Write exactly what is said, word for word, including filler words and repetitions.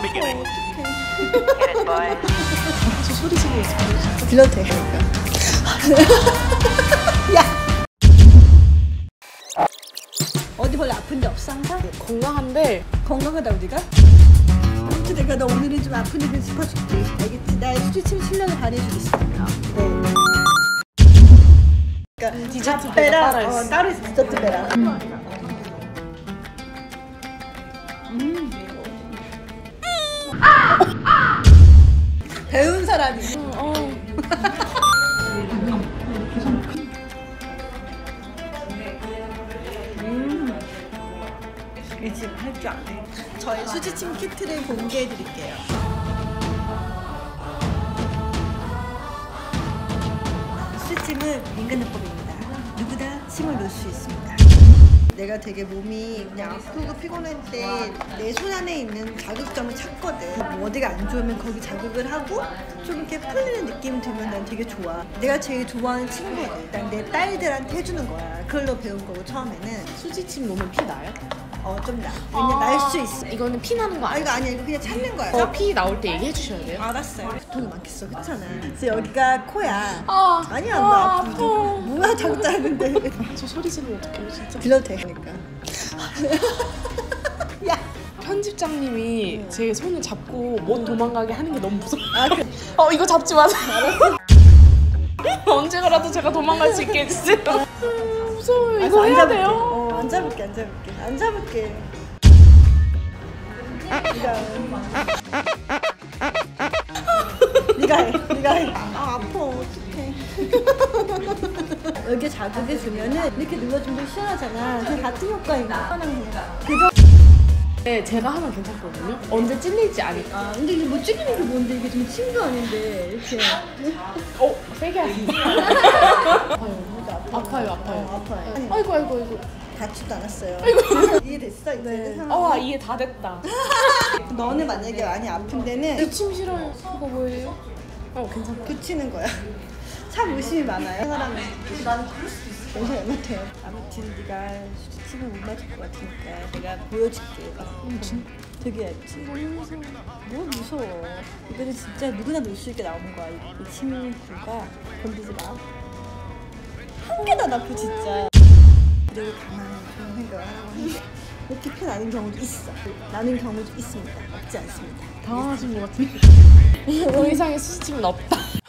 the beginning. Get it, boy. 저 소리 지르기 잘해. 빌려도 돼. 야. 어디 별로 아픈 데 없어 항상? 건강한데. 건강하다 우리가? 아무튼 내가 너 오늘은 좀 아픈 일을 짚어줄게. 알겠지? 나의 수지침 신뢰를 발휘해주겠습니다. 네. 그러니까 디저트 베라 어, 따로 있어. 디저트 베라. 음. 아! 아! 배운 사람이. 음, 어. 음. 이 집 할 줄 아네. 저희 수지침 키트를 공개해 드릴게요. 수지침은 민간요법입니다. 누구나 침을 놓을 수 있습니다. 내가 되게 몸이 그냥 아프고 피곤할 때 내 손 안에 있는 자극점을 찾거든. 뭐 어디가 안 좋으면 거기 자극을 하고 좀 이렇게 풀리는 느낌 들면 난 되게 좋아. 내가 제일 좋아하는 친구들, 난 내 딸들한테 해주는 거야. 그걸로 배운 거고 처음에는. 수지침 놓으면 피 나요? 어, 좀 나. 왜냐면 날 수 있어. 이거는 피 나는 거 아니야? 아, 이거 아니야. 이거 그냥 찾는 거야. 어, 피 나올 때 얘기해 주셔야 돼요? 알았어요. 돈 많겠어. 그렇잖아. 그래서 여기가 코야. 아, 아니야. 아, 나 아프지. 뭐야, 자꾸 짜는데. 저 소리 지르면 어떡해요, 진짜. 빌려도 돼. 그러니까. 야. 편집장님이 응. 제 손을 잡고 못 도망가게 하는 게 너무 무서워. 아, 그래. 어, 이거 잡지 마세요. 언제라도 제가 도망갈 수 있게 해주세요. 무서워요. 이거 아, 해야 돼요. 어. 안 잡을게, 안 잡을게, 안 잡을게. 네가 해, 네가 해. 아, 아파, 어떡해. 여기 자극을 주면은 이렇게 눌러주면 시원하잖아. 그 같은 효과인 거야. 네, 제가 하면 괜찮거든요. 언제 찔릴지 아니까. 아, 근데 이게 뭐 찔리는 게 뭔데? 이게 좀 침도 아닌데 이렇게. 어, 세게 하신다. 아파요, 아파요, 아파요. 아이고, 아이고, 아이고. 다치지도 않았어요. 이해됐어? 이제 네. 어, 이해 다 됐다. 너는 만약에 많이 아픈 데는 붙임 싫어요. 이거 뭐예요? 어, 괜찮아. 붙이는 거야. 참 의심이 많아요. 사람이. 나는 그럴 수도 있어. 오늘 못해요. 아무튼 네가 수지침을 못 맞을 것 같으니까 내가 보여줄게. 음, 되게 얇지. 뭐 무서워. 이거는 진짜 누구나 놀 수 있게 나오는 거야. 이 침구가 건드리지 마. 한 개도 안 아프 진짜. 되게 가만히 그런 생각을 하라고 하는데 이렇게 편 아닌 경우도 있어. 나는 경우도 있습니다. 없지 않습니다. 당황하신 것 같은데. 더 이상의 수지침은 없다.